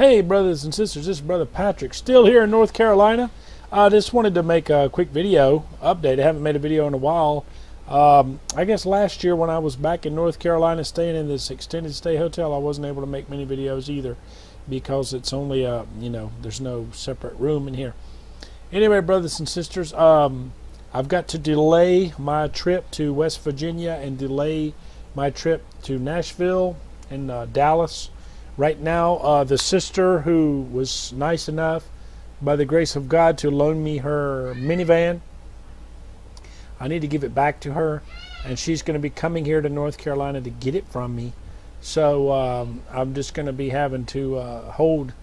Hey brothers and sisters, this is Brother Patrick, still here in North Carolina. I just wanted to make a quick video update. I haven't made a video in a while. I guess last year when I was back in North Carolina staying in this extended stay hotel, I wasn't able to make many videos either because it's only, there's no separate room in here. Anyway, brothers and sisters, I've got to delay my trip to West Virginia and delay my trip to Nashville and Dallas. Right now, the sister who was nice enough, by the grace of God, to loan me her minivan, I need to give it back to her, and she's going to be coming here to North Carolina to get it from me. So I'm just going to be having to hold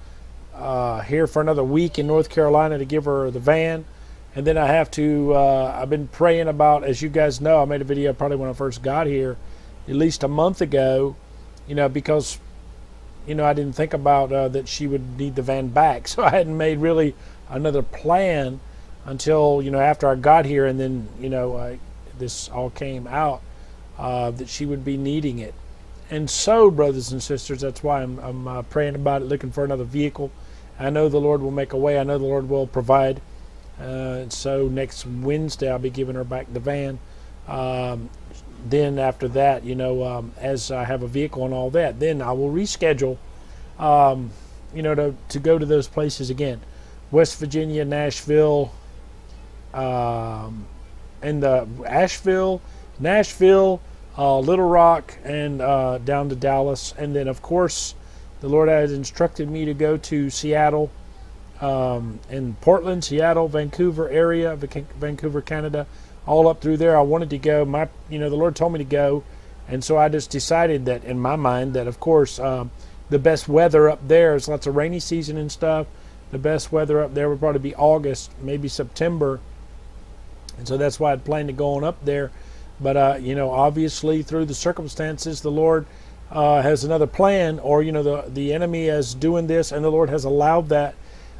here for another week in North Carolina to give her the van. And then I have to, I've been praying about, as you guys know, I made a video probably when I first got here, at least a month ago, because I didn't think about that she would need the van back. So I hadn't made really another plan until, after I got here, and then, this all came out that she would be needing it. And so, brothers and sisters, that's why I'm praying about it, looking for another vehicle. I know the Lord will make a way. I know the Lord will provide. So next Wednesday, I'll be giving her back the van. Then after that, as I have a vehicle and all that, then I will reschedule, to go to those places again. West Virginia, Nashville, and Asheville, Little Rock, and down to Dallas. And then, of course, the Lord has instructed me to go to Seattle, and Portland, Seattle, Vancouver area, Vancouver, Canada. All up through there, I wanted to go. The Lord told me to go, and so I just decided that in my mind that, of course, the best weather up there is lots of rainy season and stuff. The best weather up there would probably be August, maybe September, and so that's why I'd planned to go on up there. But obviously, through the circumstances, the Lord has another plan, or the enemy is doing this, and the Lord has allowed that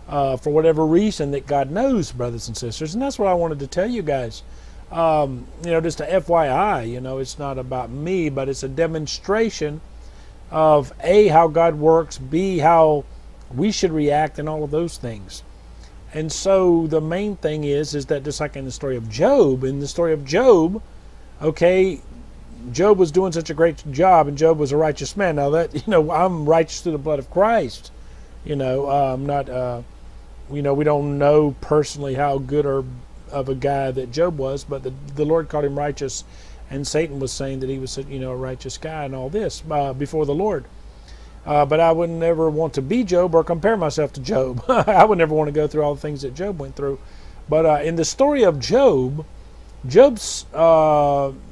for whatever reason that God knows, brothers and sisters, and that's what I wanted to tell you guys. Just a FYI, it's not about me, but it's a demonstration of A, how God works, B, how we should react, and all of those things. And so the main thing is that just like in the story of Job, okay, Job was doing such a great job, and Job was a righteous man. Now that, I'm righteous through the blood of Christ, I'm not, we don't know personally how good or of a guy that Job was, but the Lord called him righteous, and Satan was saying that he was a righteous guy and all this before the Lord. But I would never want to be Job or compare myself to Job. I would never want to go through all the things that Job went through. But in the story of Job, Job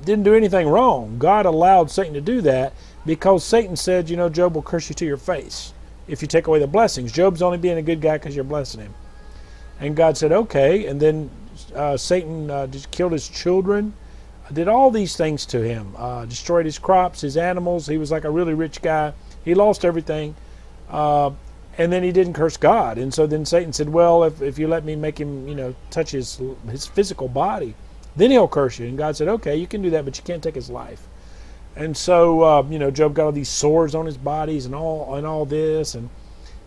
didn't do anything wrong. God allowed Satan to do that because Satan said, Job will curse you to your face if you take away the blessings. Job's only being a good guy because you're blessing him. And God said, okay, and then Satan just killed his children, did all these things to him, destroyed his crops, his animals. He was like a really rich guy. He lost everything, and then he didn't curse God. And so then Satan said, well, if you let me make him, touch his physical body, then he'll curse you. And God said, okay, you can do that, but you can't take his life. And so, Job got all these sores on his bodies and all this, and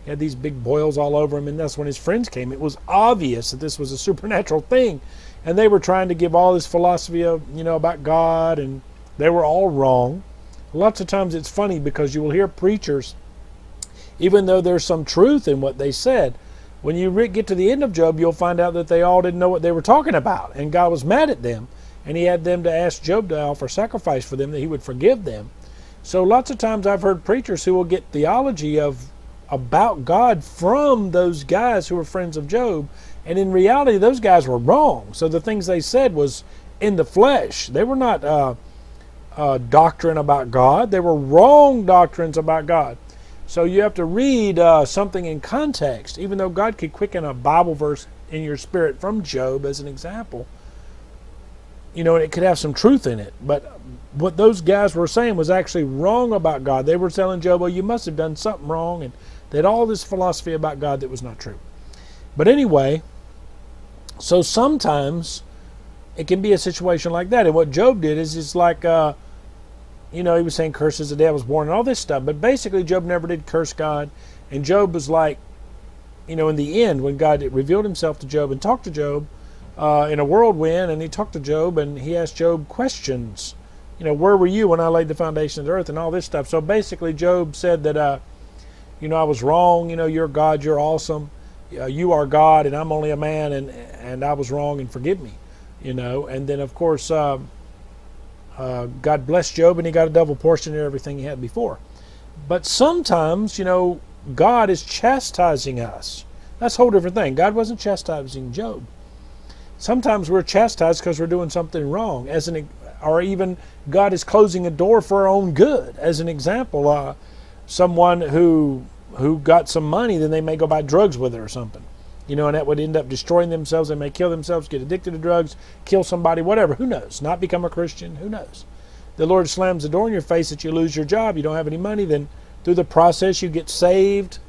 he had these big boils all over him, and that's when his friends came. It was obvious that this was a supernatural thing, and they were trying to give all this philosophy of, about God, and they were all wrong. Lots of times it's funny because you will hear preachers, even though there's some truth in what they said, when you get to the end of Job, you'll find out that they all didn't know what they were talking about, and God was mad at them, and he had them to ask Job to offer sacrifice for them, that he would forgive them. So lots of times I've heard preachers who will get theology about God from those guys who were friends of Job, and in reality those guys were wrong. So the things they said was in the flesh. They were not doctrine about God. They were wrong doctrines about God. So you have to read something in context. Even though God could quicken a Bible verse in your spirit from Job as an example, and it could have some truth in it, but what those guys were saying was actually wrong about God. They were telling Job, well, you must have done something wrong, and they had all this philosophy about God that was not true. But anyway, so sometimes it can be a situation like that. And what Job did is it's like, he was saying curses the day I was born and all this stuff. But basically, Job never did curse God. And Job was like, you know, in the end, when God revealed himself to Job and talked to Job in a whirlwind, and he talked to Job and he asked Job questions. You know, where were you when I laid the foundation of the earth and all this stuff? So basically Job said that, you know, I was wrong. You know, you're God, you're awesome. You are God and I'm only a man, and I was wrong and forgive me, you know. And then, of course, God blessed Job and he got a double portion of everything he had before. But sometimes, you know, God is chastising us. That's a whole different thing. God wasn't chastising Job. Sometimes we're chastised because we're doing something wrong, or even God is closing a door for our own good. As an example, someone who got some money, then they may go buy drugs with it or something. You know, and that would end up destroying themselves. They may kill themselves, get addicted to drugs, kill somebody, whatever. Who knows? Not become a Christian. Who knows? The Lord slams the door in your face that you lose your job. You don't have any money. Then through the process, you get saved.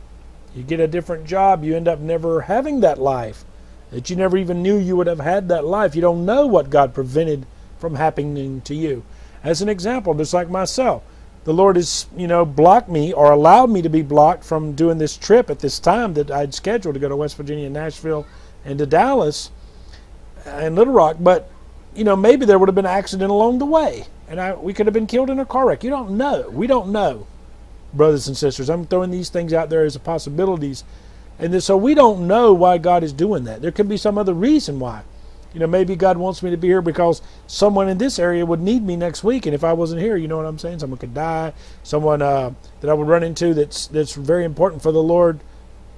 You get a different job. You end up never having that life that you never even knew you would have had that life. You don't know what God prevented from happening to you. As an example, just like myself, the Lord has, you know, blocked me or allowed me to be blocked from doing this trip at this time that I'd scheduled to go to West Virginia and Nashville and to Dallas and Little Rock. But, you know, maybe there would have been an accident along the way and we could have been killed in a car wreck. You don't know. We don't know, brothers and sisters. I'm throwing these things out there as possibilities. And so we don't know why God is doing that. There could be some other reason why. You know, maybe God wants me to be here because someone in this area would need me next week, and if I wasn't here, you know what I'm saying? Someone could die, someone that I would run into that's very important for the Lord,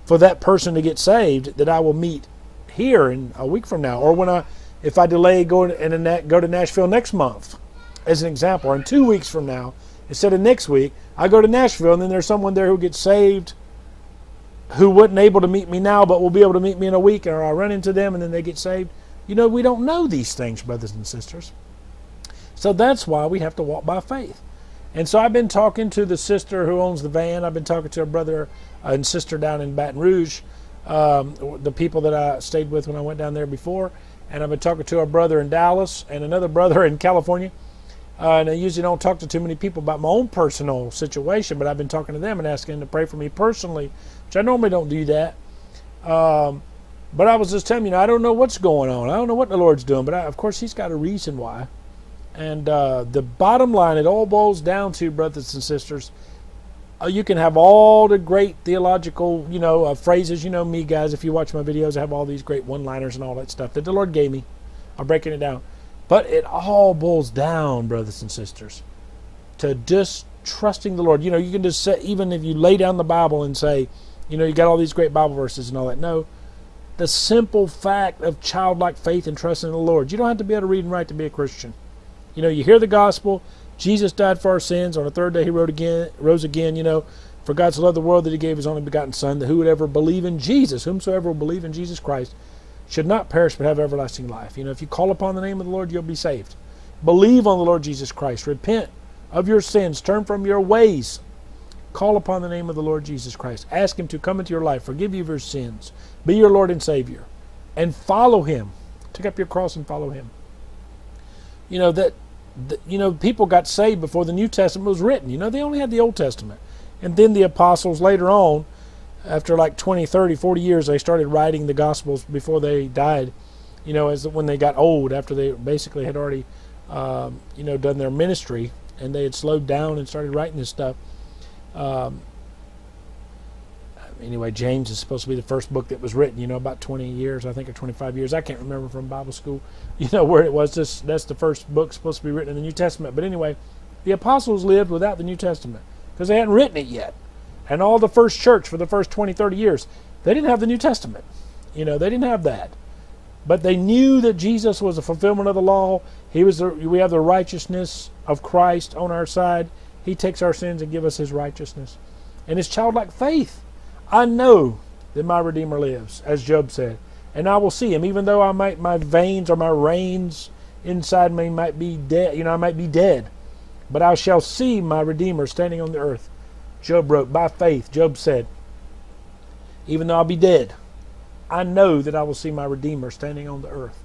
for that person to get saved, that I will meet here in a week from now, or if I delay go to Nashville next month, as an example, or in 2 weeks from now, instead of next week, I go to Nashville, and then there's someone there who gets saved who wasn't able to meet me now, but will be able to meet me in a week, or I run into them, and then they get saved. You know, we don't know these things, brothers and sisters. So that's why we have to walk by faith. And so I've been talking to the sister who owns the van. I've been talking to a brother and sister down in Baton Rouge, the people that I stayed with when I went down there before. And I've been talking to a brother in Dallas and another brother in California. And I usually don't talk to too many people about my own personal situation, but I've been talking to them and asking them to pray for me personally, which I normally don't do that. But I was just telling you, I don't know what's going on. I don't know what the Lord's doing, but of course he's got a reason why. And the bottom line, it all boils down to, brothers and sisters, you can have all the great theological, you know, phrases. You know me, guys, if you watch my videos, I have all these great one-liners and all that stuff that the Lord gave me. I'm breaking it down. But it all boils down, brothers and sisters, to just trusting the Lord. You know, you can just say, even if you lay down the Bible and say, you know, you got all these great Bible verses and all that. No. The simple fact of childlike faith and trusting in the Lord. You don't have to be able to read and write to be a Christian. You know, you hear the gospel. Jesus died for our sins. On the third day he rose again, you know. For God so loved the world that he gave his only begotten Son, that whomsoever will believe in Jesus Christ should not perish but have everlasting life. You know, if you call upon the name of the Lord, you'll be saved. Believe on the Lord Jesus Christ. Repent of your sins. Turn from your ways. Call upon the name of the Lord Jesus Christ. Ask him to come into your life, forgive you of your sins, be your Lord and Savior, and follow him. Take up your cross and follow him. You know, people got saved before the New Testament was written. You know, they only had the Old Testament. And then the apostles later on, after like 20, 30, 40 years, they started writing the Gospels before they died, you know, when they got old, after they basically had already, you know, done their ministry, and they had slowed down and started writing this stuff. Anyway, James is supposed to be the first book that was written, you know, about 20 years, I think, or 25 years. I can't remember from Bible school, you know, where it was. That's the first book supposed to be written in the New Testament. But anyway, the apostles lived without the New Testament because they hadn't written it yet. And all the first church for the first 20, 30 years, they didn't have the New Testament. You know, they didn't have that. But they knew that Jesus was the fulfillment of the law. We have the righteousness of Christ on our side. He takes our sins and gives us his righteousness. And his childlike faith. I know that my Redeemer lives, as Job said. And I will see him, even though my veins or my reins inside me might be dead. You know, I might be dead. But I shall see my Redeemer standing on the earth. Job wrote, by faith, Job said, even though I'll be dead, I know that I will see my Redeemer standing on the earth.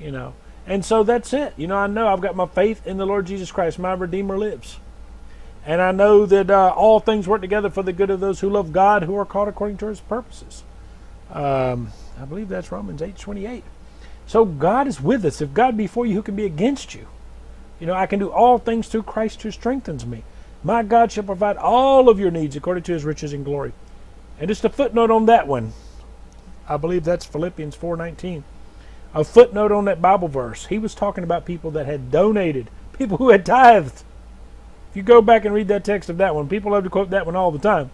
You know, and so that's it. You know, I know I've got my faith in the Lord Jesus Christ. My Redeemer lives. And I know that all things work together for the good of those who love God, who are called according to his purposes. I believe that's Romans 8:28. So God is with us. If God be for you, who can be against you? You know, I can do all things through Christ who strengthens me. My God shall provide all of your needs according to his riches and glory. And just a footnote on that one. I believe that's Philippians 4:19. A footnote on that Bible verse. He was talking about people that had donated, people who had tithed. If you go back and read that text of that one, people love to quote that one all the time.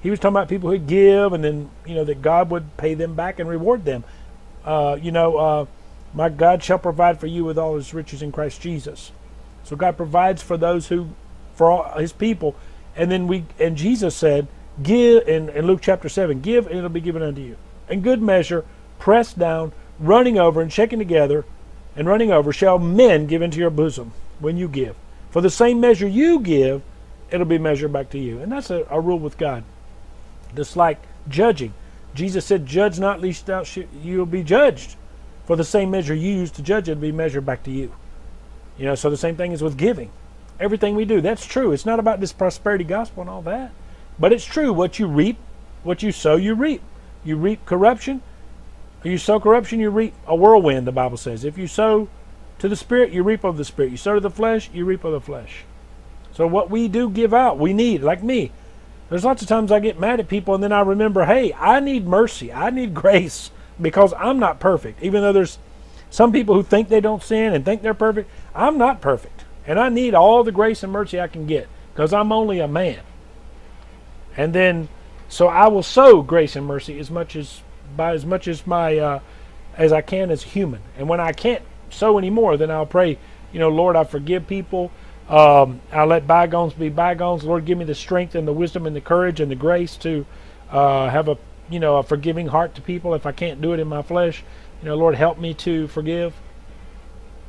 He was talking about people who give, and then, you know, that God would pay them back and reward them. My God shall provide for you with all his riches in Christ Jesus. So God provides for those who, for all his people. And then Jesus said, give, in Luke chapter 7, give and it'll be given unto you. And good measure, pressed down, running over and shaken together, and running over, shall men give into your bosom when you give. For the same measure you give, it'll be measured back to you. And that's a rule with God. Just like judging. Jesus said, judge not, lest you'll be judged. For the same measure you use to judge, it'll be measured back to you. You know, so the same thing is with giving. Everything we do, that's true. It's not about this prosperity gospel and all that. But it's true. What you reap, what you sow, you reap. You reap corruption. You sow corruption, you reap a whirlwind, the Bible says. If you sow to the Spirit, you reap of the Spirit. You sow to the flesh, you reap of the flesh. So what we do give out, we need. Like me, there's lots of times I get mad at people, and then I remember, hey, I need mercy. I need grace because I'm not perfect. Even though there's some people who think they don't sin and think they're perfect, I'm not perfect. And I need all the grace and mercy I can get because I'm only a man. And then, so I will sow grace and mercy as I can as a human. And when I can't sow anymore, then I'll pray, you know, Lord, I forgive people. I let bygones be bygones. Lord, give me the strength and the wisdom and the courage and the grace to have a forgiving heart to people if I can't do it in my flesh. You know, Lord, help me to forgive.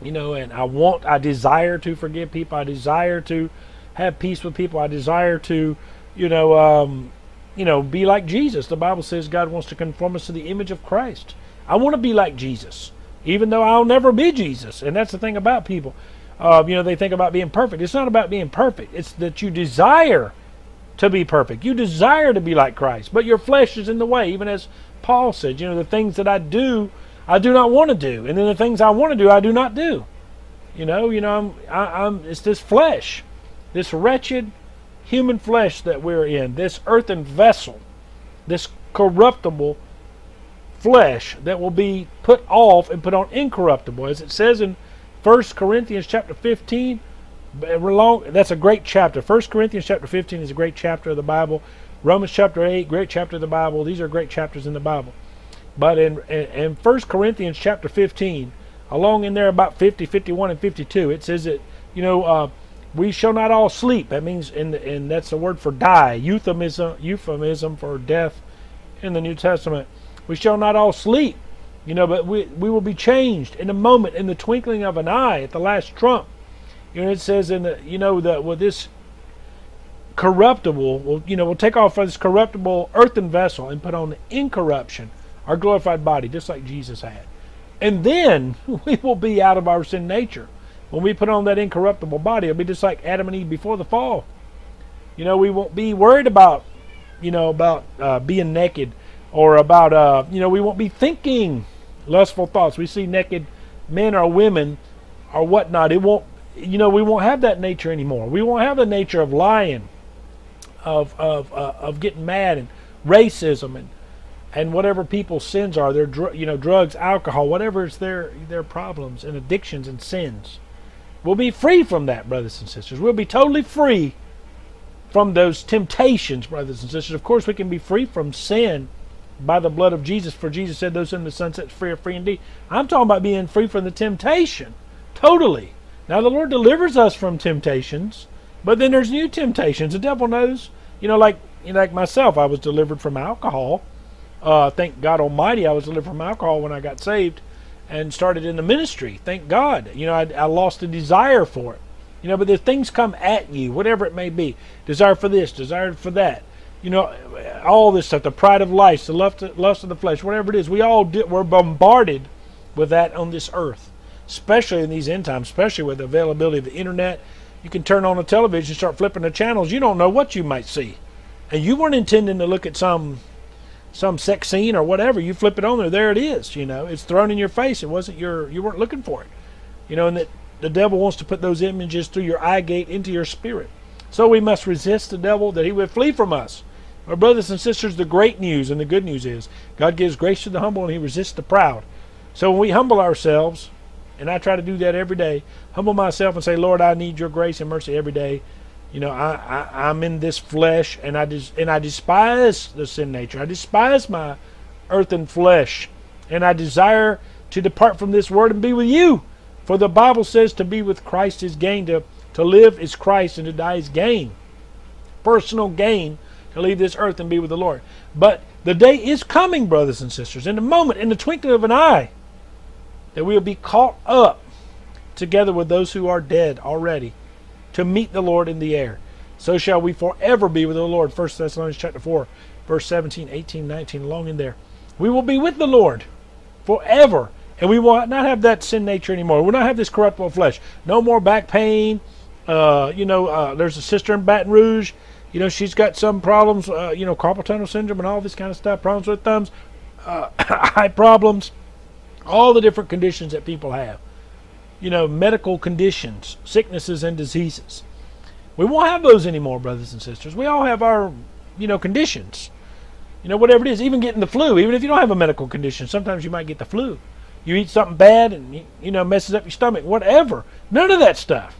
You know, and I desire to forgive people. I desire to have peace with people. I desire to, be like Jesus. The Bible says God wants to conform us to the image of Christ. I want to be like Jesus, even though I'll never be Jesus. And that's the thing about people. They think about being perfect. It's not about being perfect. It's that you desire to be perfect. You desire to be like Christ, but your flesh is in the way. Even as Paul said, you know, the things that I do not want to do. And then the things I want to do, I do not do. It's this flesh, this wretched human flesh that we're in, this earthen vessel, this corruptible flesh that will be put off and put on incorruptible. As it says in 1 Corinthians chapter 15, that's a great chapter. 1 Corinthians chapter 15 is a great chapter of the Bible. Romans chapter 8, great chapter of the Bible. These are great chapters in the Bible. But in 1 Corinthians chapter 15, along in there about 50, 51, and 52, it says that, we shall not all sleep. That means, and that's the word for die, euphemism for death in the New Testament. We shall not all sleep, but we will be changed in a moment, in the twinkling of an eye, at the last trump. It says this corruptible, we'll take off this corruptible earthen vessel and put on incorruption, our glorified body, just like Jesus had. And then we will be out of our sin nature. When we put on that incorruptible body, it'll be just like Adam and Eve before the fall. We won't be worried about, about being naked, or about, we won't be thinking lustful thoughts. We see naked men or women or whatnot. It won't, we won't have that nature anymore. We won't have the nature of lying, of getting mad, and racism, and whatever people's sins are. Their drugs, alcohol, whatever is their problems and addictions and sins. We'll be free from that, brothers and sisters. We'll be totally free from those temptations, brothers and sisters. Of course, we can be free from sin by the blood of Jesus. For Jesus said, those in the Son set free are free indeed. I'm talking about being free from the temptation. Totally. Now, the Lord delivers us from temptations, but then there's new temptations. The devil knows. Like myself, I was delivered from alcohol. Thank God Almighty, I was delivered from alcohol when I got saved and started in the ministry. Thank God. I lost the desire for it. But the things come at you, whatever it may be. Desire for this, desire for that. All this stuff, the pride of life, the lust of the flesh, whatever it is. We're bombarded with that on this earth, especially in these end times, especially with the availability of the internet You can turn on a television, start flipping the channels. You don't know what you might see. And you weren't intending to look at some sex scene or whatever. You flip it on there, there it is. You know, it's thrown in your face. It wasn't you weren't looking for it. You know, and that the devil wants to put those images through your eye gate into your spirit. So we must resist the devil that he would flee from us. Our brothers and sisters, the great news and the good news is God gives grace to the humble and he resists the proud. So when we humble ourselves, and I try to do that every day, humble myself and say, Lord, I need your grace and mercy every day. You know, I'm in this flesh and I despise the sin nature. I despise my earthen flesh. And I desire to depart from this word and be with you. For the Bible says to be with Christ is gain. To live is Christ and to die is gain. Personal gain to leave this earth and be with the Lord. But the day is coming, brothers and sisters, in a moment, in the twinkling of an eye, that we will be caught up together with those who are dead already to meet the Lord in the air. So shall we forever be with the Lord. 1 Thessalonians chapter 4, verse 17, 18, 19, along in there. We will be with the Lord forever. And we will not have that sin nature anymore. We will not have this corruptible flesh. No more back pain. There's a sister in Baton Rouge. You know, she's got some problems, carpal tunnel syndrome and all this kind of stuff. Problems with thumbs, eye problems. All the different conditions that people have. You know, medical conditions, sicknesses and diseases. We won't have those anymore, brothers and sisters. We all have our, conditions. You know, whatever it is, even getting the flu. Even if you don't have a medical condition, sometimes you might get the flu. You eat something bad and, messes up your stomach, whatever. None of that stuff.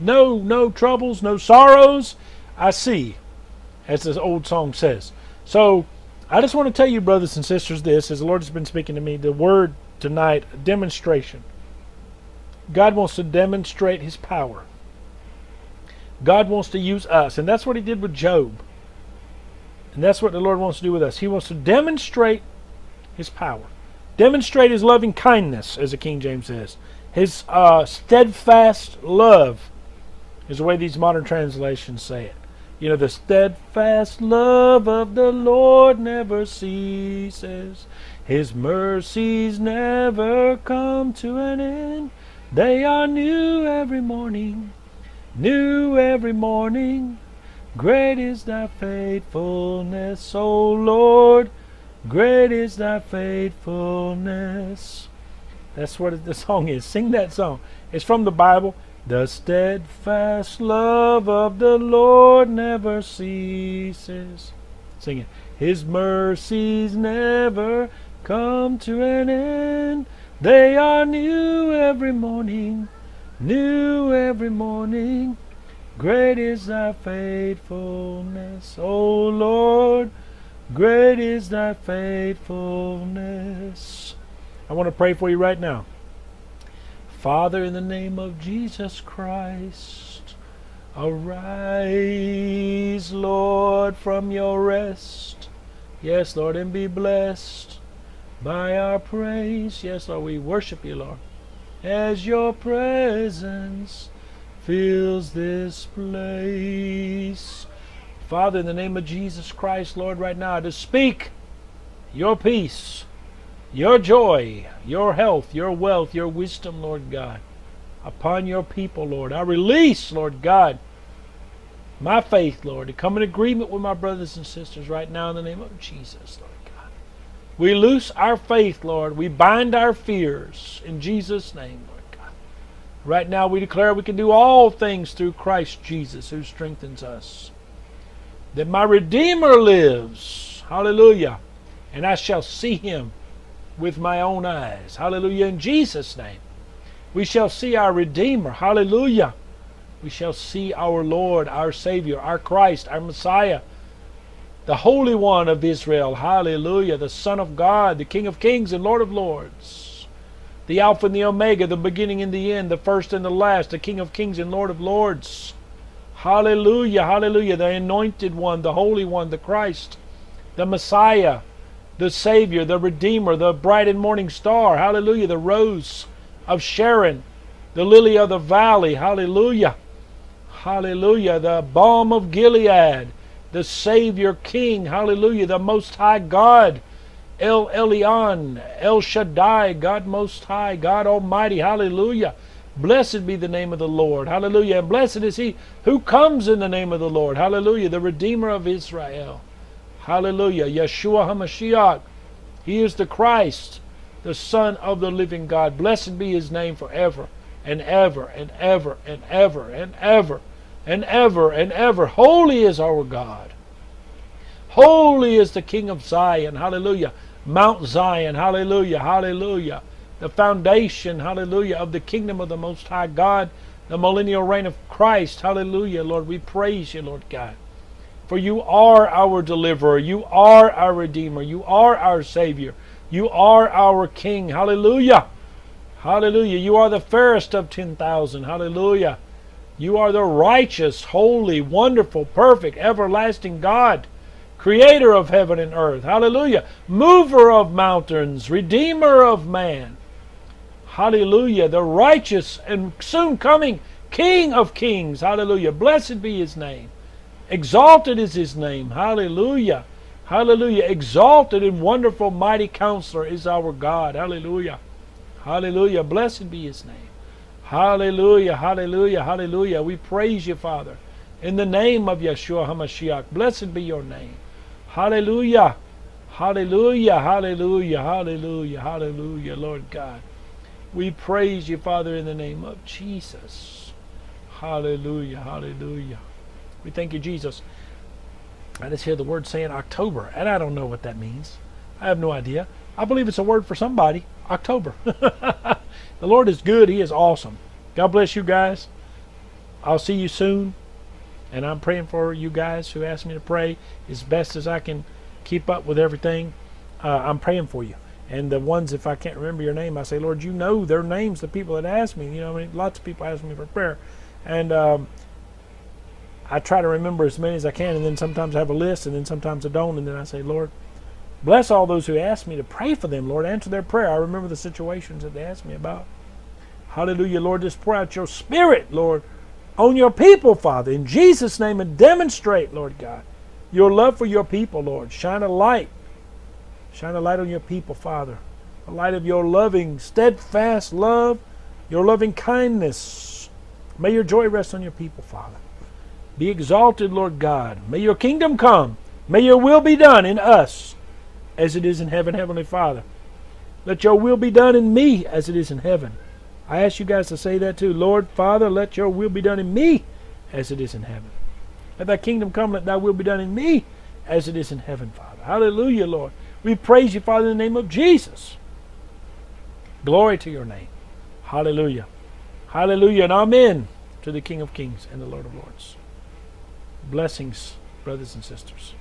No troubles, no sorrows I see, as this old song says. So, I just want to tell you, brothers and sisters, this, as the Lord has been speaking to me, the word tonight, demonstration. God wants to demonstrate His power. God wants to use us, and that's what He did with Job. And that's what the Lord wants to do with us. He wants to demonstrate His power. Demonstrate His loving kindness, as the King James says. His steadfast love is the way these modern translations say it. You know, the steadfast love of the Lord never ceases. His mercies never come to an end. They are new every morning. New every morning. Great is thy faithfulness, O Lord. Great is thy faithfulness. That's what the song is. Sing that song. It's from the Bible. The steadfast love of the Lord never ceases. Sing it. His mercies never come to an end. They are new every morning. New every morning. Great is thy faithfulness, O Lord. Great is thy faithfulness. I want to pray for you right now. Father, in the name of Jesus Christ, arise, Lord, from your rest. Yes, Lord, and be blessed by our praise. Yes, Lord, we worship you, Lord, as your presence fills this place. Father, in the name of Jesus Christ, Lord, right now, to speak your peace, your joy, your health, your wealth, your wisdom, Lord God, upon your people, Lord. I release, Lord God, my faith, Lord, to come in agreement with my brothers and sisters right now in the name of Jesus, Lord God. We loose our faith, Lord. We bind our fears in Jesus' name, Lord God. Right now, we declare we can do all things through Christ Jesus who strengthens us. That my Redeemer lives, hallelujah, and I shall see him with my own eyes, hallelujah, in Jesus' name. We shall see our Redeemer, hallelujah. We shall see our Lord, our Savior, our Christ, our Messiah, the Holy One of Israel, hallelujah, the Son of God, the King of Kings and Lord of Lords, the Alpha and the Omega, the beginning and the end, the first and the last, the King of Kings and Lord of Lords. Hallelujah, hallelujah, the Anointed One, the Holy One, the Christ, the Messiah, the Savior, the Redeemer, the Bright and Morning Star, hallelujah, the Rose of Sharon, the Lily of the Valley, hallelujah, hallelujah, the Balm of Gilead, the Savior King, hallelujah, the Most High God, El Elyon, El Shaddai, God Most High, God Almighty, hallelujah, Blessed be the name of the Lord. Hallelujah. And blessed is he who comes in the name of the Lord. Hallelujah. The Redeemer of Israel. Hallelujah. Yeshua HaMashiach. He is the Christ, the Son of the living God. Blessed be his name forever and ever and ever and ever and ever and ever and ever. Holy is our God. Holy is the King of Zion. Hallelujah. Mount Zion. Hallelujah. Hallelujah. The foundation, hallelujah, of the kingdom of the Most High God, the millennial reign of Christ. Hallelujah, Lord. We praise you, Lord God. For you are our deliverer. You are our redeemer. You are our savior. You are our king. Hallelujah. Hallelujah. You are the fairest of 10,000. Hallelujah. You are the righteous, holy, wonderful, perfect, everlasting God, creator of heaven and earth. Hallelujah. Mover of mountains, redeemer of man. Hallelujah. The righteous and soon coming King of kings. Hallelujah. Blessed be his name. Exalted is his name. Hallelujah. Hallelujah. Exalted and wonderful mighty counselor is our God. Hallelujah. Hallelujah. Blessed be his name. Hallelujah. Hallelujah. Hallelujah. We praise you, Father, in the name of Yeshua HaMashiach. Blessed be your name. Hallelujah. Hallelujah. Hallelujah. Hallelujah. Hallelujah. Lord God. We praise you, Father, in the name of Jesus. Hallelujah, hallelujah. We thank you, Jesus. I just hear the word saying October, and I don't know what that means. I have no idea. I believe it's a word for somebody, October. The Lord is good. He is awesome. God bless you guys. I'll see you soon, and I'm praying for you guys who asked me to pray as best as I can keep up with everything. I'm praying for you. And the ones, if I can't remember your name, I say, Lord, you know their names, the people that ask me. You know, I mean, lots of people ask me for prayer. And I try to remember as many as I can. And then sometimes I have a list, and then sometimes I don't. And then I say, Lord, bless all those who ask me to pray for them. Lord, answer their prayer. I remember the situations that they asked me about. Hallelujah, Lord, just pour out your spirit, Lord, on your people, Father, in Jesus' name. And demonstrate, Lord God, your love for your people, Lord. Shine a light. Shine a light on your people, Father. A light of your loving, steadfast love, your loving kindness. May your joy rest on your people, Father. Be exalted, Lord God. May your kingdom come. May your will be done in us as it is in heaven, Heavenly Father. Let your will be done in me as it is in heaven. I ask you guys to say that too. Lord, Father, let your will be done in me as it is in heaven. Let thy kingdom come, let thy will be done in me as it is in heaven, Father. Hallelujah, Lord. We praise you, Father, in the name of Jesus. Glory to your name. Hallelujah. Hallelujah and amen to the King of Kings and the Lord of Lords. Blessings, brothers and sisters.